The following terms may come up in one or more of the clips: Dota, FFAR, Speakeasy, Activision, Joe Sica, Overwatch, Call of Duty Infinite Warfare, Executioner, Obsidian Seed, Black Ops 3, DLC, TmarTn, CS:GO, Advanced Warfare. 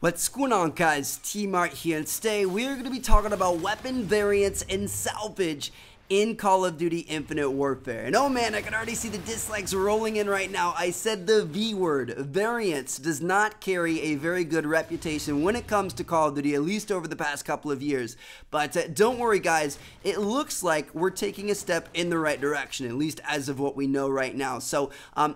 What's going on, guys? TmarTn here, and today we're going to be talking about weapon variants and salvage in Call of Duty Infinite Warfare. And oh man, I can already see the dislikes rolling in right now. I said the V word. Variants does not carry a very good reputation when it comes to Call of Duty, at least over the past couple of years. But don't worry guys, it looks like we're taking a step in the right direction, at least as of what we know right now. So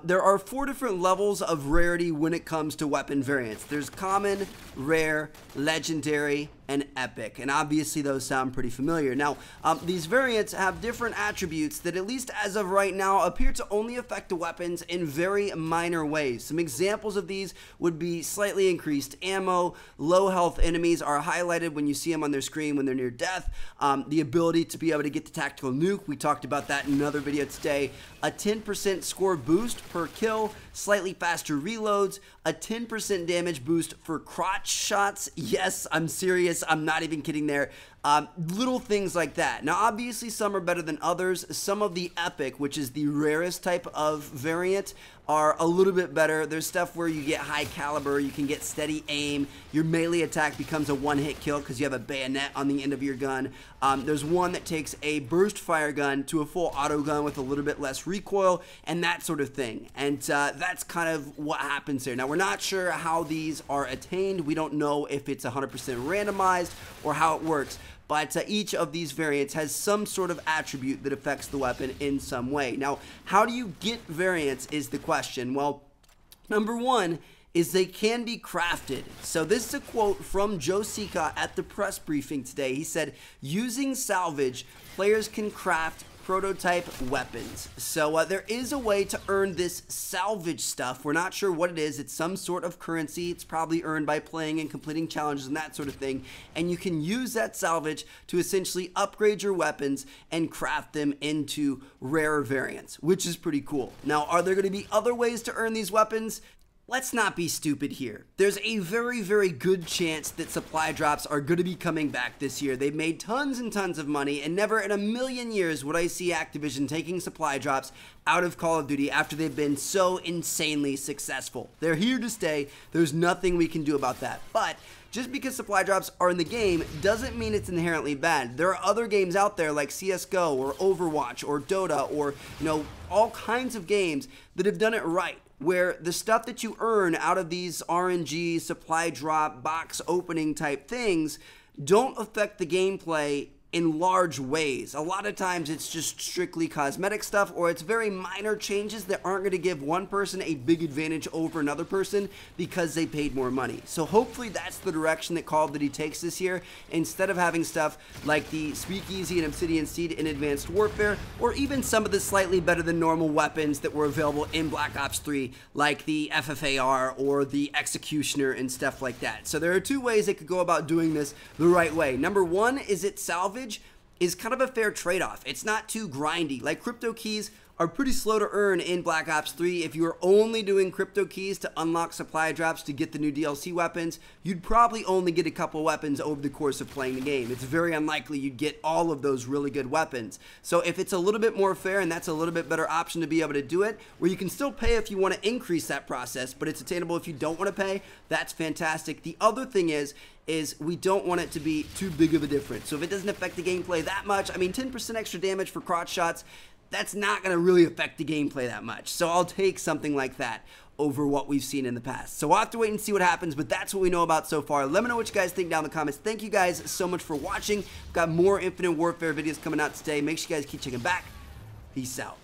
there are four different levels of rarity when it comes to weapon variants. There's common, rare, legendary, and epic, and obviously those sound pretty familiar. Now these variants have different attributes that, at least as of right now, appear to only affect the weapons in very minor ways. Some examples of these would be slightly increased ammo, low health enemies are highlighted when you see them on their screen when they're near death, the ability to be able to get the tactical nuke, we talked about that in another video today, a 10% score boost per kill, slightly faster reloads, a 10% damage boost for crotch shots. Yes, I'm serious, I'm not even kidding there. Little things like that. Now obviously some are better than others. Some of the epic, which is the rarest type of variant, are a little bit better. There's stuff where you get high caliber, you can get steady aim, your melee attack becomes a one-hit kill because you have a bayonet on the end of your gun. There's one that takes a burst fire gun to a full auto gun with a little bit less recoil and that sort of thing. And that's kind of what happens here. Now we're not sure how these are attained. We don't know if it's 100% randomized or how it works. But each of these variants has some sort of attribute that affects the weapon in some way. Now, how do you get variants is the question. Well, number one is they can be crafted. So this is a quote from Joe Sica at the press briefing today. He said, using salvage, players can craft prototype weapons. So there is a way to earn this salvage stuff. We're not sure what it is. It's some sort of currency. It's probably earned by playing and completing challenges and that sort of thing. And you can use that salvage to essentially upgrade your weapons and craft them into rare variants, which is pretty cool. Now, are there going to be other ways to earn these weapons? Let's not be stupid here. There's a very, very good chance that supply drops are going to be coming back this year. They've made tons and tons of money, and never in a million years would I see Activision taking supply drops out of Call of Duty after they've been so insanely successful. They're here to stay. There's nothing we can do about that. But just because supply drops are in the game doesn't mean it's inherently bad. There are other games out there like CS:GO or Overwatch or Dota or, you know, all kinds of games that have done it right, where the stuff that you earn out of these RNG, supply drop, box opening type things don't affect the gameplay in large ways. A lot of times it's just strictly cosmetic stuff, or it's very minor changes that aren't going to give one person a big advantage over another person because they paid more money. So hopefully that's the direction that Call of Duty takes this year. Instead of having stuff like the Speakeasy and Obsidian Seed in Advanced Warfare, or even some of the slightly better than normal weapons that were available in Black Ops 3 like the FFAR or the Executioner and stuff like that. So there are two ways they could go about doing this the right way. Number one is it salvage is kind of a fair trade-off. It's not too grindy. Like, crypto keys are pretty slow to earn in Black Ops 3. If you were only doing crypto keys to unlock supply drops to get the new DLC weapons, you'd probably only get a couple weapons over the course of playing the game. It's very unlikely you'd get all of those really good weapons. So if it's a little bit more fair, and that's a little bit better option to be able to do it, where you can still pay if you want to increase that process, but it's attainable if you don't want to pay, that's fantastic. The other thing is we don't want it to be too big of a difference. So if it doesn't affect the gameplay that much, I mean, 10% extra damage for crotch shots, that's not going to really affect the gameplay that much. So I'll take something like that over what we've seen in the past. So we'll have to wait and see what happens, but that's what we know about so far. Let me know what you guys think down in the comments. Thank you guys so much for watching. We've got more Infinite Warfare videos coming out today. Make sure you guys keep checking back. Peace out.